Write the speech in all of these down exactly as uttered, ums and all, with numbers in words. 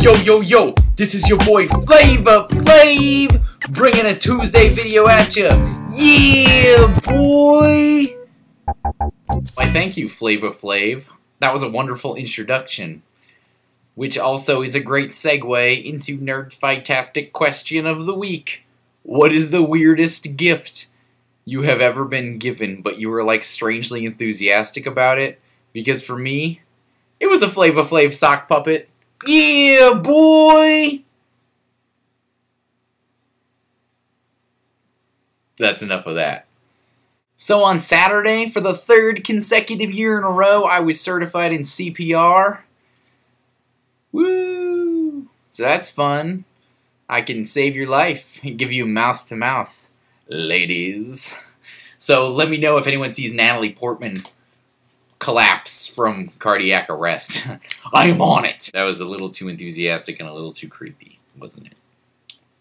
Yo, yo, yo, this is your boy Flava Flav, bringing a Tuesday video at you. Yeah, boy! Why, thank you, Flava Flav. That was a wonderful introduction, which also is a great segue into nerdfightastic question of the week. What is the weirdest gift you have ever been given, but you were, like, strangely enthusiastic about it? Because for me, it was a Flava Flav sock puppet. Yeah, boy! That's enough of that. So on Saturday, for the third consecutive year in a row, I was certified in C P R. Woo! So that's fun. I can save your life and give you mouth-to-mouth, ladies. So let me know if anyone sees Natalie Portman collapse from cardiac arrest. I am on it! That was a little too enthusiastic and a little too creepy, wasn't it?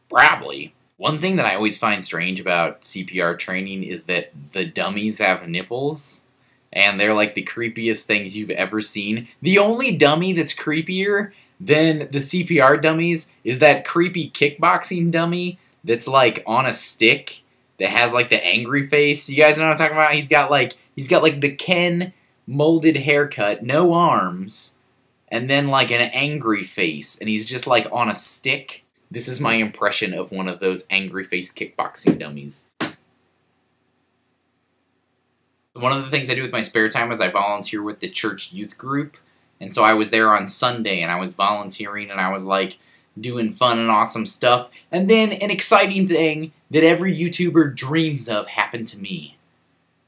Probably. One thing that I always find strange about C P R training is that the dummies have nipples, and they're like the creepiest things you've ever seen. The only dummy that's creepier than the C P R dummies is that creepy kickboxing dummy that's like on a stick that has like the angry face. You guys know what I'm talking about? He's got like, he's got like the Ken Molded haircut, no arms, and then like an angry face, and he's just like on a stick. This is my impression of one of those angry face kickboxing dummies. One of the things I do with my spare time is I volunteer with the church youth group, and so I was there on Sunday, and I was volunteering, and I was like doing fun and awesome stuff, and then an exciting thing that every YouTuber dreams of happened to me.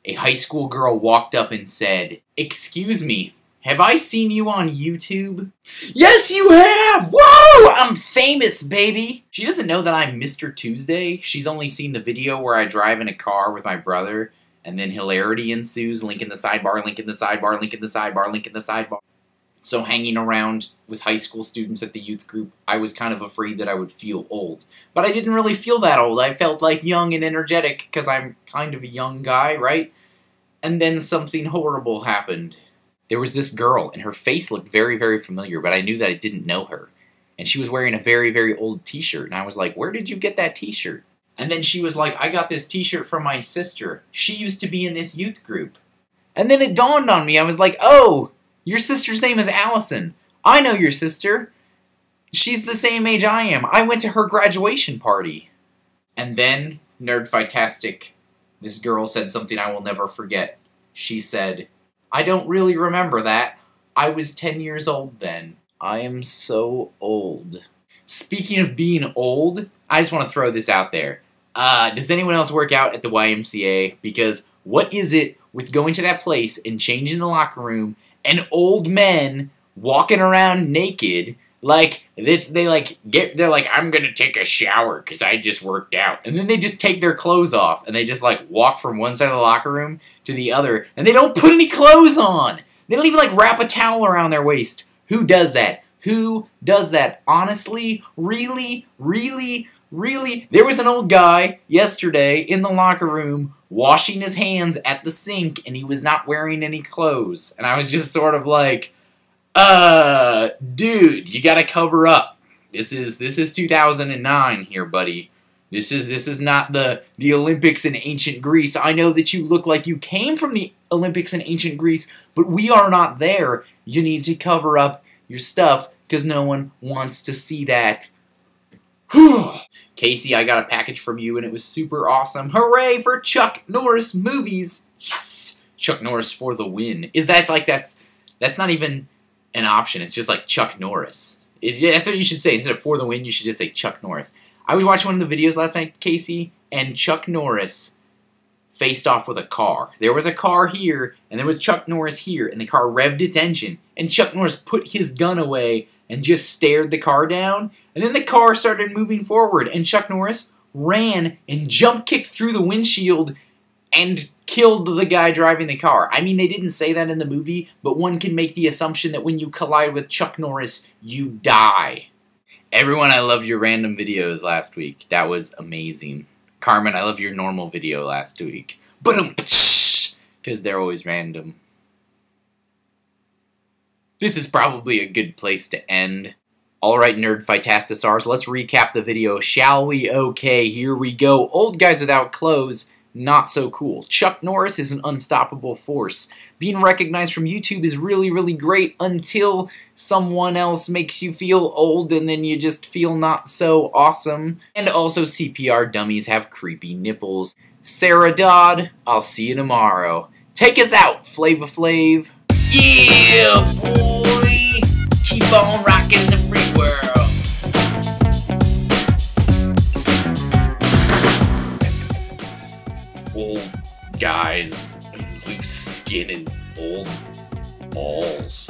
A high school girl walked up and said, "Excuse me, have I seen you on YouTube?" "Yes, you have! Whoa! I'm famous, baby!" She doesn't know that I'm Mister Tuesday. She's only seen the video where I drive in a car with my brother, and then hilarity ensues. Link in the sidebar, link in the sidebar, link in the sidebar, link in the sidebar. So hanging around with high school students at the youth group, I was kind of afraid that I would feel old. But I didn't really feel that old. I felt like young and energetic, because I'm kind of a young guy, right? And then something horrible happened. There was this girl, and her face looked very, very familiar, but I knew that I didn't know her. And she was wearing a very, very old t-shirt, and I was like, "Where did you get that t-shirt?" And then she was like, "I got this t-shirt from my sister. She used to be in this youth group." And then it dawned on me. I was like, "Oh! Your sister's name is Allison. I know your sister. She's the same age I am. I went to her graduation party." And then, nerdfightastic, this girl said something I will never forget. She said, "I don't really remember that. I was ten years old then." I am so old. Speaking of being old, I just want to throw this out there. Uh, does anyone else work out at the Y M C A? Because what is it with going to that place and changing the locker room and old men walking around naked, like, it's, they like get, they're like, "I'm gonna take a shower because I just worked out," and then they just take their clothes off and they just like walk from one side of the locker room to the other, and they don't put any clothes on. They don't even like wrap a towel around their waist. Who does that? Who does that? Honestly, really, really, really, there was an old guy yesterday in the locker room washing his hands at the sink, and he was not wearing any clothes. And I was just sort of like, uh, dude, you gotta cover up. This is, this is two thousand nine here, buddy. This is, this is not the, the Olympics in ancient Greece. I know that you look like you came from the Olympics in ancient Greece, but we are not there. You need to cover up your stuff, because no one wants to see that. Whew. Casey, I got a package from you, and it was super awesome. Hooray for Chuck Norris movies! Yes! Chuck Norris for the win. Is that like, that's that's not even an option. It's just like Chuck Norris. It, yeah, that's what you should say. Instead of for the win, you should just say Chuck Norris. I was watching one of the videos last night, Casey, and Chuck Norris faced off with a car. There was a car here, and there was Chuck Norris here, and the car revved its engine, and Chuck Norris put his gun away and just stared the car down. And then the car started moving forward, and Chuck Norris ran and jump-kicked through the windshield and killed the guy driving the car. I mean, they didn't say that in the movie, but one can make the assumption that when you collide with Chuck Norris, you die. Everyone, I loved your random videos last week. That was amazing. Carmen, I love your normal video last week. Ba-dum, because they're always random. This is probably a good place to end. All right, nerdfightastics, let's recap the video, shall we? Okay, here we go. Old guys without clothes, not so cool. Chuck Norris is an unstoppable force. Being recognized from YouTube is really, really great until someone else makes you feel old and then you just feel not so awesome. And also, C P R dummies have creepy nipples. Sarah Dodd, I'll see you tomorrow. Take us out, Flava Flav. Yeah, boy! Keep on rocking the free world. Old guys with loose skin and old balls.